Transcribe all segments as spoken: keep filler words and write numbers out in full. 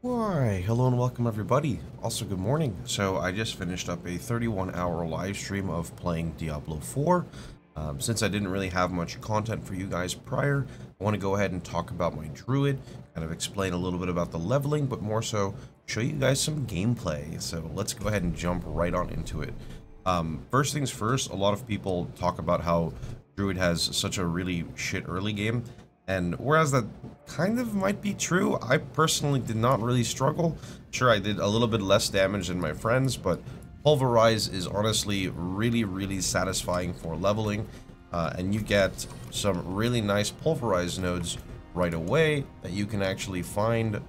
Why, hello and welcome everybody. Also, good morning. So I just finished up a thirty-one hour live stream of playing Diablo four. Um, since I didn't really have much content for you guys prior, I want to go ahead and talk about my Druid, kind of explain a little bit about the leveling, but more so show you guys some gameplay. So let's go ahead and jump right on into it. Um, first things first, a lot of people talk about how Druid has such a really shit early game. And whereas that kind of might be true, I personally did not really struggle. Sure, I did a little bit less damage than my friends, but Pulverize is honestly really, really satisfying for leveling. Uh, and you get some really nice Pulverize nodes right away that you can actually find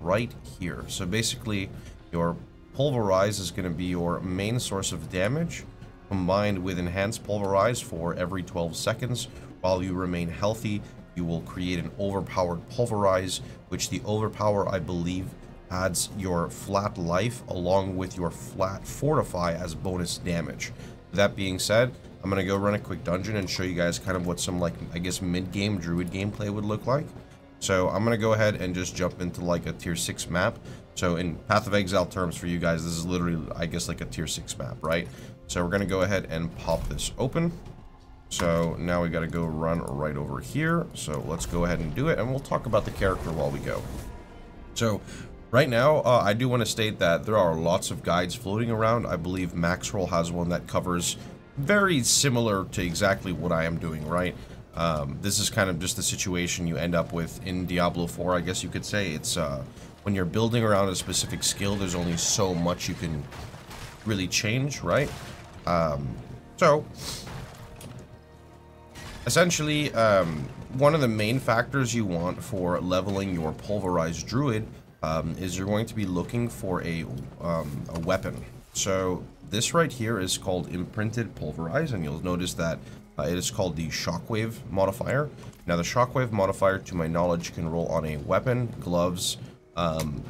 right here. So basically, your Pulverize is going to be your main source of damage, combined with Enhanced Pulverize for every twelve seconds while you remain healthy. You will create an overpowered Pulverize, which the overpower, I believe, adds your flat life along with your flat fortify as bonus damage. That being said, I'm going to go run a quick dungeon and show you guys kind of what some, like, I guess mid-game Druid gameplay would look like. So I'm going to go ahead and just jump into like a tier six map. So in Path of Exile terms for you guys, this is literally, I guess, like a tier six map, right? So we're going to go ahead and pop this open. So now we got to go run right over here. So let's go ahead and do it, and we'll talk about the character while we go. So right now, uh, I do want to state that there are lots of guides floating around. I believe Maxroll has one that covers very similar to exactly what I am doing, right? Um, this is kind of just the situation you end up with in Diablo four, I guess you could say. It's uh, when you're building around a specific skill, there's only so much you can really change, right? Um, so... Essentially, um, one of the main factors you want for leveling your Pulverized Druid um, is you're going to be looking for a, um, a weapon. So this right here is called Imprinted Pulverize, and you'll notice that uh, it is called the Shockwave modifier. Now, the Shockwave modifier, to my knowledge, can roll on a weapon, gloves, um,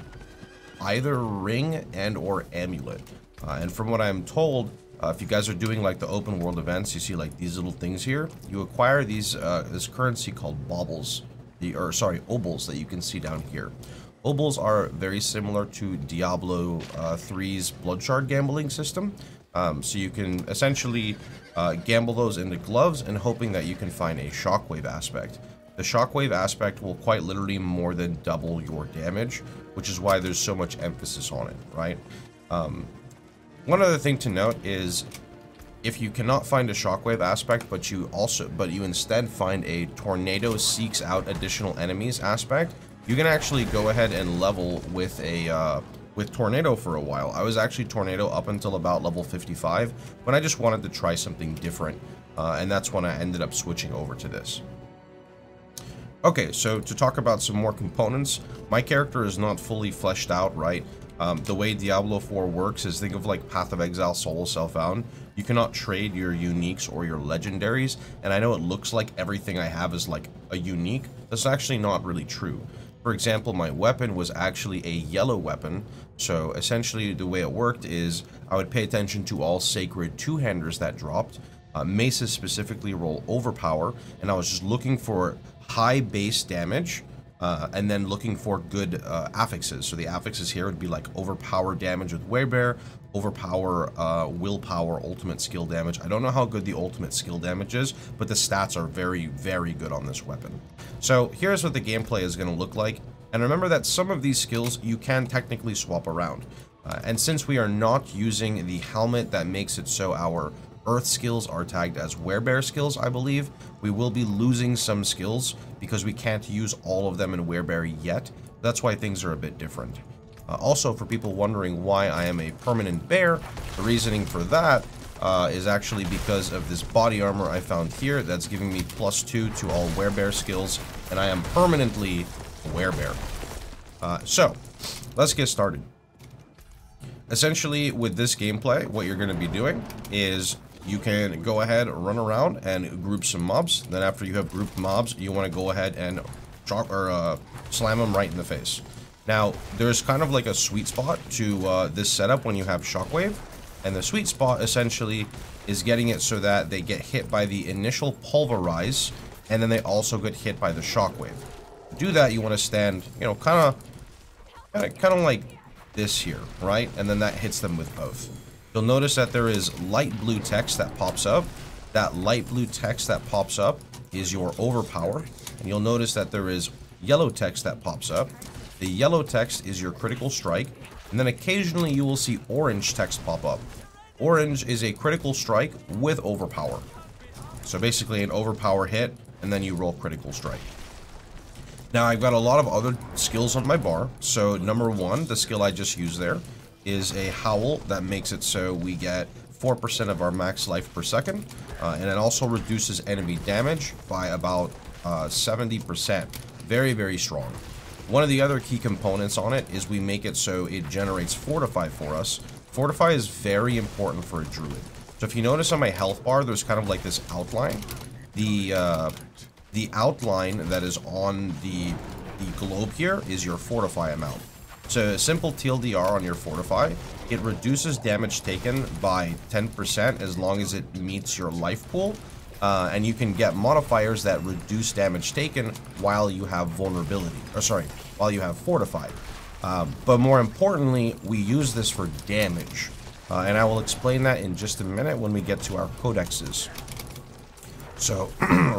either ring and or amulet. Uh, and from what I'm told, Uh, if you guys are doing like the open world events, you see like these little things here. You acquire these uh, this currency called Obols, the or sorry Obols that you can see down here. Obols are very similar to Diablo three's Bloodshard gambling system. Um, so you can essentially uh, gamble those into gloves and hoping that you can find a Shockwave aspect. The Shockwave aspect will quite literally more than double your damage, which is why there's so much emphasis on it, right? Um, One other thing to note is if you cannot find a Shockwave aspect, but you also but you instead find a Tornado Seeks Out Additional Enemies aspect, you can actually go ahead and level with a uh, with Tornado for a while. I was actually Tornado up until about level fifty-five when I just wanted to try something different, uh, and that's when I ended up switching over to this. Okay, so to talk about some more components, my character is not fully fleshed out, right? Um, the way Diablo four works is think of like Path of Exile Solo Self-Found. You cannot trade your uniques or your legendaries, and I know it looks like everything I have is like a unique. That's actually not really true. For example, my weapon was actually a yellow weapon, so essentially the way it worked is I would pay attention to all sacred two-handers that dropped. Uh, maces specifically roll overpower, and I was just looking for high base damage. Uh, and then looking for good uh, affixes. So the affixes here would be like overpower damage with Werebear, overpower uh, willpower, ultimate skill damage. I don't know how good the ultimate skill damage is, but the stats are very, very good on this weapon. So here's what the gameplay is going to look like. And remember that some of these skills you can technically swap around. Uh, and since we are not using the helmet that makes it so our Earth skills are tagged as Werebear skills, I believe, we will be losing some skills because we can't use all of them in Werebear yet. That's why things are a bit different. Uh, also, for people wondering why I am a permanent bear, the reasoning for that uh, is actually because of this body armor I found here that's giving me plus two to all Werebear skills, and I am permanently a Werebear. Uh, so, let's get started. Essentially, with this gameplay, what you're going to be doing is you can go ahead, run around, and group some mobs. Then after you have grouped mobs, you want to go ahead and drop, or, uh, slam them right in the face. Now, there's kind of like a sweet spot to uh, this setup when you have Shockwave. And the sweet spot, essentially, is getting it so that they get hit by the initial Pulverize, and then they also get hit by the Shockwave. To do that, you want to stand, you know, kind of kind of like this here, right? And then that hits them with both. You'll notice that there is light blue text that pops up. That light blue text that pops up is your overpower. And you'll notice that there is yellow text that pops up. The yellow text is your critical strike. And then occasionally you will see orange text pop up. Orange is a critical strike with overpower. So basically an overpower hit, and then you roll critical strike. Now I've got a lot of other skills on my bar. So number one, the skill I just used there is a howl that makes it so we get four percent of our max life per second. Uh, and it also reduces enemy damage by about uh, seventy percent. Very, very strong. One of the other key components on it is we make it so it generates Fortify for us. Fortify is very important for a druid. So if you notice on my health bar, there's kind of like this outline. The uh, the outline that is on the, the globe here is your Fortify amount. So a simple T L D R on your Fortify, it reduces damage taken by ten percent as long as it meets your life pool. Uh, and you can get modifiers that reduce damage taken while you have vulnerability, or sorry, while you have fortified. Uh, but more importantly, we use this for damage. Uh, and I will explain that in just a minute when we get to our codexes. So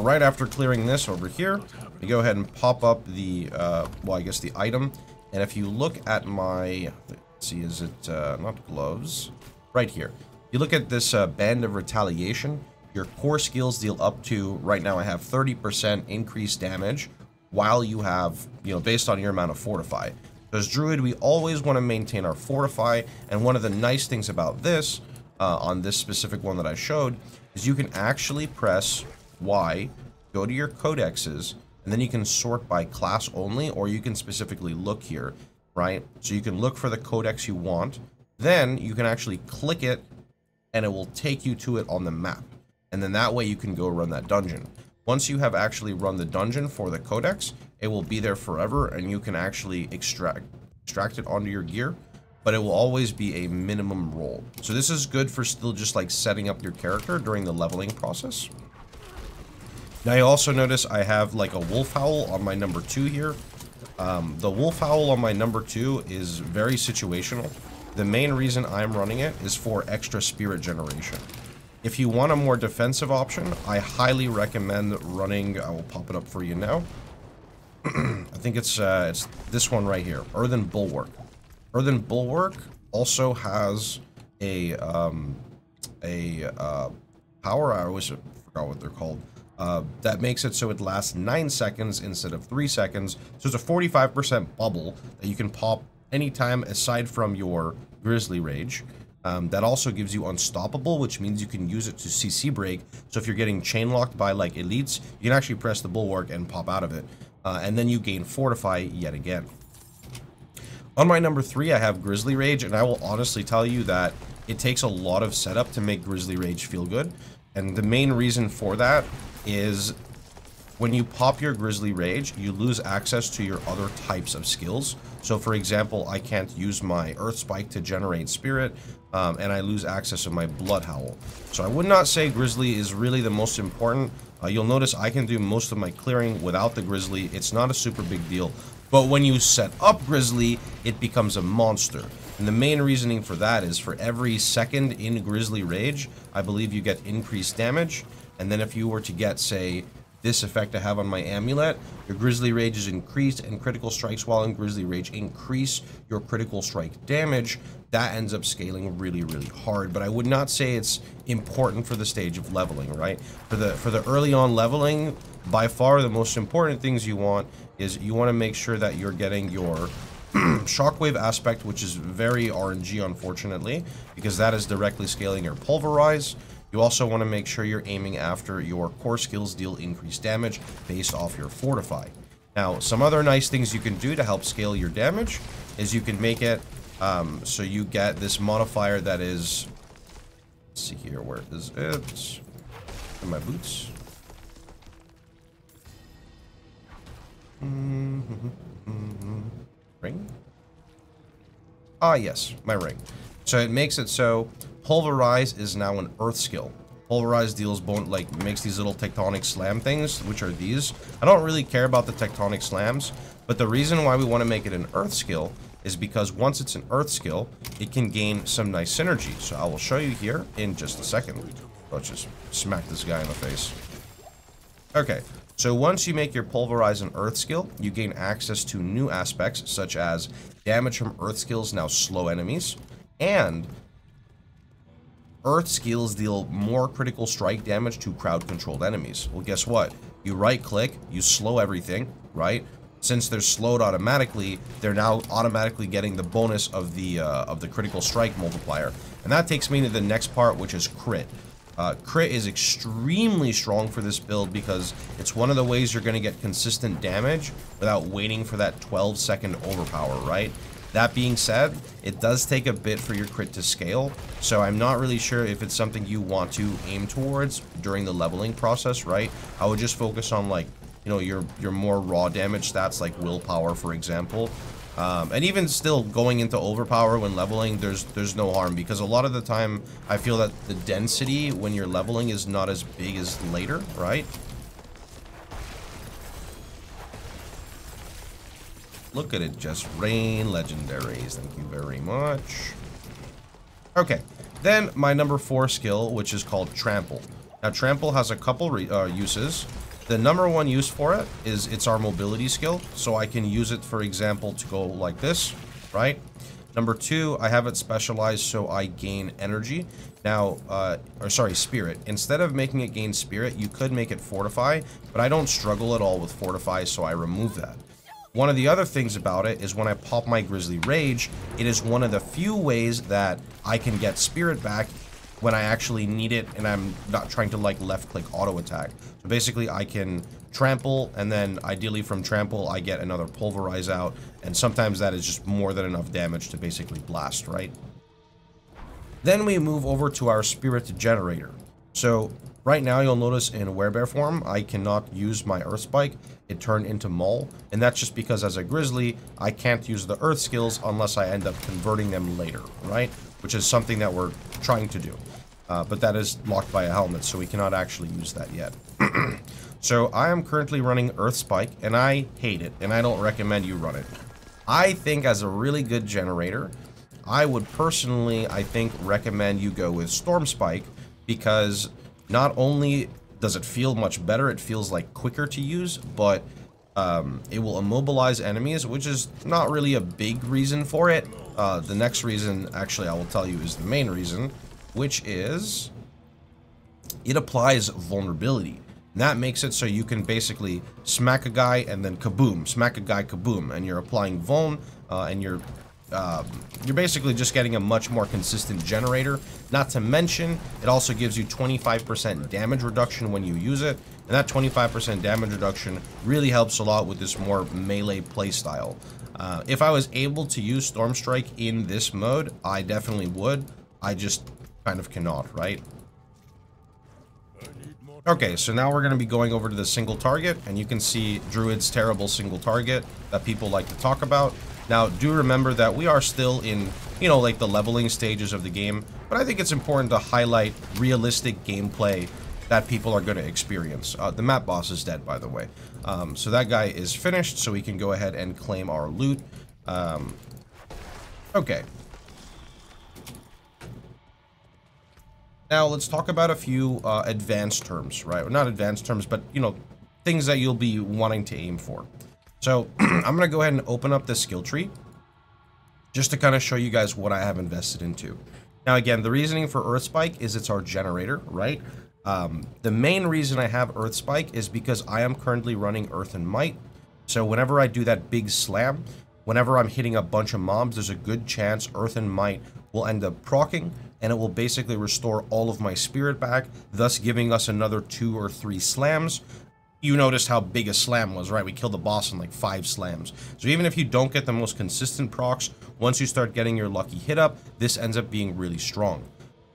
right after clearing this over here, we go ahead and pop up the, uh, well, I guess the item. And if you look at my, let's see, is it uh, not gloves? Right here. You look at this uh, Band of Retaliation. Your core skills deal up to, right now I have thirty percent increased damage while you have, you know, based on your amount of Fortify. As Druid, we always want to maintain our Fortify, and one of the nice things about this, uh, on this specific one that I showed, is you can actually press Y, go to your codexes, and then you can sort by class only, or you can specifically look here, right? So you can look for the codex you want, then you can actually click it, and it will take you to it on the map. And then that way you can go run that dungeon. Once you have actually run the dungeon for the codex, it will be there forever, and you can actually extract extract it onto your gear, but it will always be a minimum roll. So this is good for still just like setting up your character during the leveling process. Now you also notice I have like a Wolf Howl on my number two here. Um, the Wolf Howl on my number two is very situational. The main reason I'm running it is for extra spirit generation. If you want a more defensive option, I highly recommend running, I will pop it up for you now. I think it's uh, it's this one right here, Earthen Bulwark. Earthen Bulwark also has a, um, a uh, power, I always forgot what they're called, uh, that makes it so it lasts nine seconds instead of three seconds. So it's a forty-five percent bubble that you can pop anytime aside from your Grizzly Rage. Um, that also gives you unstoppable, which means you can use it to C C break. So if you're getting chain locked by like elites, you can actually press the bulwark and pop out of it. Uh, and then you gain fortify yet again. On my number three, I have Grizzly Rage, and I will honestly tell you that it takes a lot of setup to make Grizzly Rage feel good. And the main reason for that is when you pop your Grizzly Rage, you lose access to your other types of skills. So for example, I can't use my Earth Spike to generate spirit, um, and I lose access to my Blood Howl. So I would not say Grizzly is really the most important. Uh, you'll notice I can do most of my clearing without the Grizzly. It's not a super big deal. But when you set up Grizzly, it becomes a monster. And the main reasoning for that is for every second in Grizzly Rage, I believe you get increased damage. And then if you were to get, say, this effect I have on my amulet, your Grizzly Rage is increased, and critical strikes while in Grizzly Rage increase your critical strike damage. That ends up scaling really, really hard, but I would not say it's important for the stage of leveling, right? For the for the early on leveling, by far the most important things you want is you want to make sure that you're getting your Shockwave aspect, which is very R N G, unfortunately, because that is directly scaling your Pulverize. You also want to make sure you're aiming after your core skills deal increased damage based off your Fortify. Now, some other nice things you can do to help scale your damage is you can make it um, so you get this modifier that is... Let's see here, where is it? In my boots. Mm-hmm, mm-hmm. Ring? Ah, yes, my ring. So it makes it so... Pulverize is now an Earth skill. Pulverize deals bone, like, makes these little tectonic slam things, which are these. I don't really care about the tectonic slams. But the reason why we want to make it an Earth skill is because once it's an Earth skill, it can gain some nice synergy. So I will show you here in just a second. Let's just smack this guy in the face. Okay, so once you make your Pulverize an Earth skill, you gain access to new aspects such as damage from Earth skills now slow enemies, and Earth skills deal more critical strike damage to crowd-controlled enemies. Well, guess what? You right-click, you slow everything, right? Since they're slowed automatically, they're now automatically getting the bonus of the uh, of the critical strike multiplier. And that takes me to the next part, which is crit. Uh, crit is extremely strong for this build because it's one of the ways you're going to get consistent damage without waiting for that twelve second overpower, right? That being said, it does take a bit for your crit to scale, so I'm not really sure if it's something you want to aim towards during the leveling process, right? I would just focus on, like, you know, your, your more raw damage stats like willpower, for example. Um, and even still, going into overpower when leveling, there's there's no harm, because a lot of the time I feel that the density when you're leveling is not as big as later, right? Look at it just rain legendaries. Thank you very much. Okay, then my number four skill, which is called Trample. Now, Trample has a couple re uh, uses. The number one use for it is it's our mobility skill, so I can use it, for example, to go like this, right? Number two, I have it specialized so I gain energy. Now, uh, or sorry, spirit. Instead of making it gain spirit, you could make it fortify, but I don't struggle at all with fortify, so I remove that. One of the other things about it is when I pop my Grizzly Rage, it is one of the few ways that I can get spirit back when I actually need it and I'm not trying to, like, left-click auto-attack. So basically, I can trample, and then ideally from trample, I get another Pulverize out, and sometimes that is just more than enough damage to basically blast, right? Then we move over to our Spirit Generator. So right now, you'll notice in Werebear form, I cannot use my Earth Spike. It turned into Maul, and that's just because as a Grizzly, I can't use the Earth skills unless I end up converting them later, right? Which is something that we're trying to do. Uh, but that is locked by a helmet, so we cannot actually use that yet. So I am currently running Earth Spike, and I hate it, and I don't recommend you run it. I think as a really good generator, I would personally, I think, recommend you go with Storm Spike, because not only does it feel much better, it feels like quicker to use, but um, it will immobilize enemies, which is not really a big reason for it. Uh, the next reason, actually, I will tell you is the main reason, which is it applies vulnerability. And that makes it so you can basically smack a guy and then kaboom, smack a guy, kaboom, and you're applying vuln, uh, and you're um, you're basically just getting a much more consistent generator. Not to mention, it also gives you twenty-five percent damage reduction when you use it, and that twenty-five percent damage reduction really helps a lot with this more melee playstyle. Uh, if I was able to use Stormstrike in this mode, I definitely would. I just kind of cannot, right? Okay, so now we're going to be going over to the single target, and you can see Druid's terrible single target that people like to talk about. Now, do remember that we are still in, you know, like the leveling stages of the game, but I think it's important to highlight realistic gameplay that people are going to experience. Uh, the map boss is dead, by the way. Um, so that guy is finished, so we can go ahead and claim our loot. Um, okay. Now, let's talk about a few uh, advanced terms, right? Well, not advanced terms, but, you know, things that you'll be wanting to aim for. So I'm going to go ahead and open up the skill tree just to kind of show you guys what I have invested into. Now, again, the reasoning for Earth Spike is it's our generator, right? Um, the main reason I have Earth Spike is because I am currently running Earthen Might. So whenever I do that big slam, whenever I'm hitting a bunch of mobs, there's a good chance Earthen Might will end up proccing, and it will basically restore all of my spirit back, thus giving us another two or three slams. You noticed how big a slam was, right? We killed the boss in like five slams. So even if you don't get the most consistent procs, once you start getting your lucky hit up, this ends up being really strong.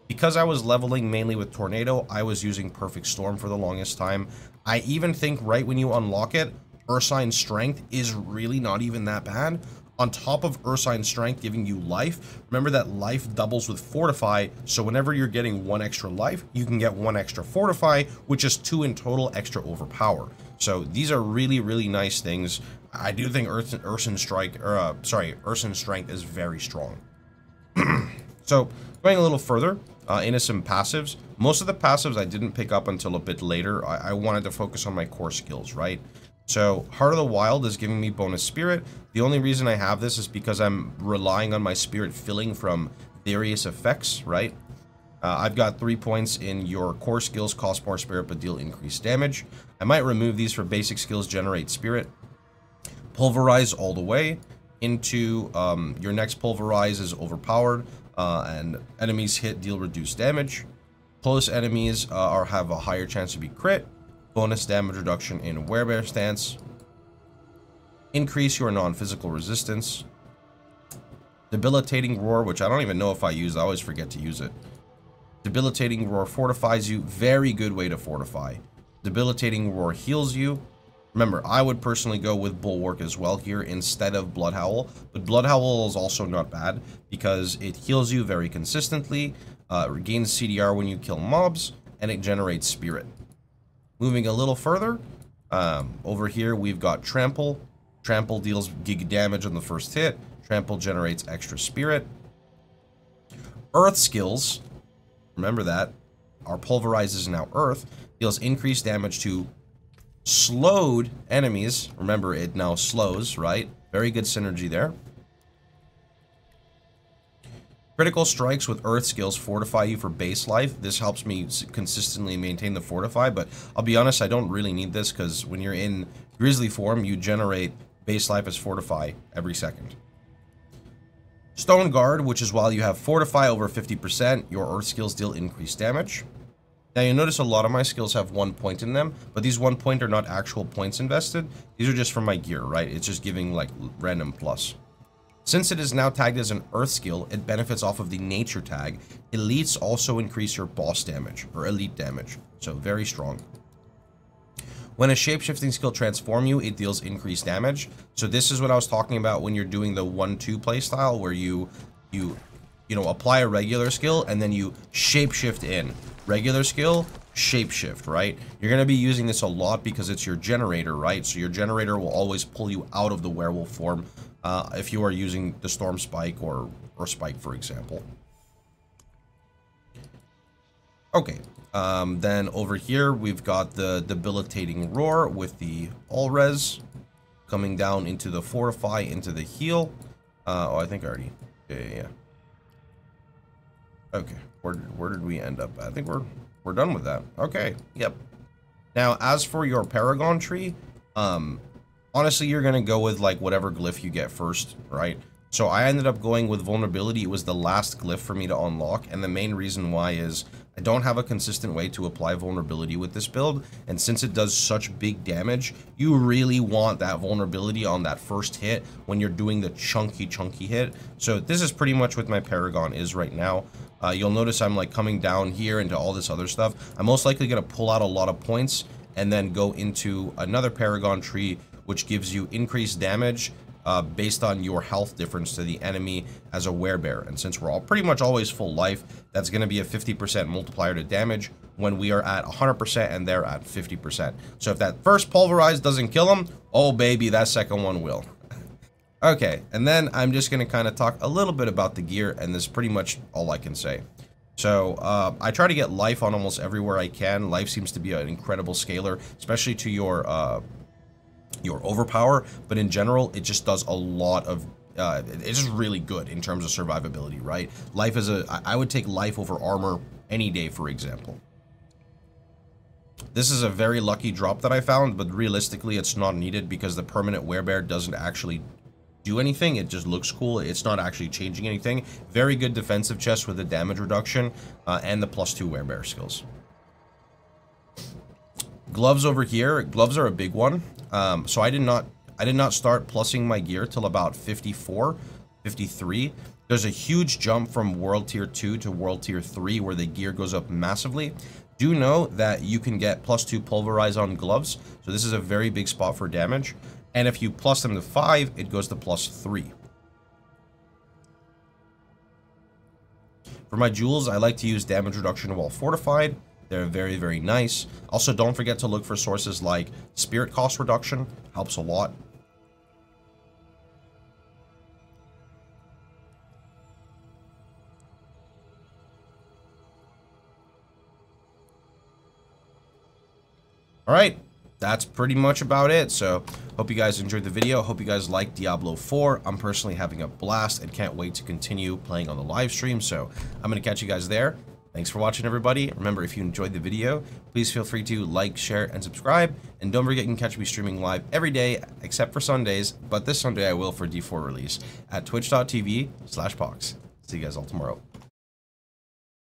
Because I was leveling mainly with Tornado, I was using Perfect Storm for the longest time. I even think right when you unlock it, Ursine Strength is really not even that bad. On top of Ursine Strength giving you life, remember that life doubles with Fortify, so whenever you're getting one extra life, you can get one extra Fortify, which is two in total extra Overpower. So these are really, really nice things. I do think Ursine, Ursine strike, or uh, sorry, Ursine strength is very strong. So going a little further uh, into some passives. Most of the passives I didn't pick up until a bit later. I, I wanted to focus on my core skills, right? So Heart of the Wild is giving me bonus spirit. The only reason I have this is because I'm relying on my spirit filling from various effects, right? Uh, I've got three points in your core skills, cost more spirit, but deal increased damage. I might remove these for basic skills, generate spirit. Pulverize all the way into um, your next Pulverize is overpowered, uh, and enemies hit deal reduced damage. Close enemies uh, are have a higher chance to be crit. Bonus damage reduction in Werebear stance. Increase your non-physical resistance. Debilitating Roar, which I don't even know if I use. I always forget to use it. Debilitating Roar fortifies you. Very good way to fortify. Debilitating Roar heals you. Remember, I would personally go with Bulwark as well here instead of Blood Howl. But Blood Howl is also not bad because it heals you very consistently. Uh, regains C D R when you kill mobs. And it generates spirit. Moving a little further, um, over here we've got Trample. Trample deals gig damage on the first hit. Trample generates extra spirit. Earth skills, remember that, our Pulverize is now Earth, deals increased damage to slowed enemies. Remember, it now slows, right? Very good synergy there. Critical strikes with Earth skills fortify you for base life. This helps me consistently maintain the fortify, but I'll be honest, I don't really need this because when you're in Grizzly form, you generate base life as fortify every second. Stone Guard, which is while you have fortify over fifty percent, your Earth skills deal increased damage. Now you'll notice a lot of my skills have one point in them, but these one point are not actual points invested. These are just from my gear, right? It's just giving like random plus. Since it is now tagged as an Earth skill, it benefits off of the Nature tag. Elites also increase your boss damage, or elite damage, so very strong. When a shapeshifting skill transforms you, it deals increased damage. So this is what I was talking about when you're doing the one two playstyle, where you, you, you know, apply a regular skill, and then you shapeshift in. Regular skill, shapeshift, right? You're going to be using this a lot because it's your generator, right? So your generator will always pull you out of the werewolf form. Uh, if you are using the Storm Spike or Earth Spike, for example. Okay, um, then over here we've got the Debilitating Roar with the All Res coming down into the Fortify, into the Heal. Uh, oh, I think I already. Yeah, yeah, yeah. Okay, where did, where did we end up? I think we're we're done with that. Okay, yep. Now, as for your Paragon tree, um. honestly, you're going to go with like whatever glyph you get first, right? So I ended up going with Vulnerability. It was the last glyph for me to unlock. And the main reason why is I don't have a consistent way to apply Vulnerability with this build. And since it does such big damage, you really want that Vulnerability on that first hit when you're doing the chunky, chunky hit. So this is pretty much what my Paragon is right now. Uh, you'll notice I'm like coming down here into all this other stuff. I'm most likely going to pull out a lot of points and then go into another Paragon tree, which gives you increased damage uh, based on your health difference to the enemy as a werebear. And since we're all pretty much always full life, that's going to be a fifty percent multiplier to damage when we are at one hundred percent and they're at fifty percent. So if that first Pulverize doesn't kill them, oh baby, that second one will. Okay, and then I'm just going to kind of talk a little bit about the gear, and this is pretty much all I can say. So uh, I try to get life on almost everywhere I can. Life seems to be an incredible scaler, especially to your... Uh, your overpower, but in general it just does a lot of uh it's just really good in terms of survivability, right? Life is a I would take life over armor any day, for example. This is a very lucky drop that I found, but realistically it's not needed because the permanent werebear doesn't actually do anything. It just looks cool. It's not actually changing anything. Very good defensive chest with the damage reduction uh, and the plus two werebear skills. Gloves over here. Gloves are a big one. Um, so I did not I did not start plussing my gear till about fifty-four, fifty-three. There's a huge jump from World Tier two to World Tier three where the gear goes up massively. Do know that you can get plus two Pulverize on gloves. So this is a very big spot for damage. And if you plus them to five, it goes to plus three. For my jewels, I like to use damage reduction while fortified. They're very, very nice. Also, don't forget to look for sources like spirit cost reduction. Helps a lot. All right, that's pretty much about it. So hope you guys enjoyed the video. Hope you guys like Diablo four. I'm personally having a blast and can't wait to continue playing on the live stream. So I'm going to catch you guys there. Thanks for watching, everybody. Remember, if you enjoyed the video, please feel free to like, share, and subscribe. And don't forget, you can catch me streaming live every day, except for Sundays. But this Sunday I will for D four release at twitch dot t v slash Pohx. See you guys all tomorrow.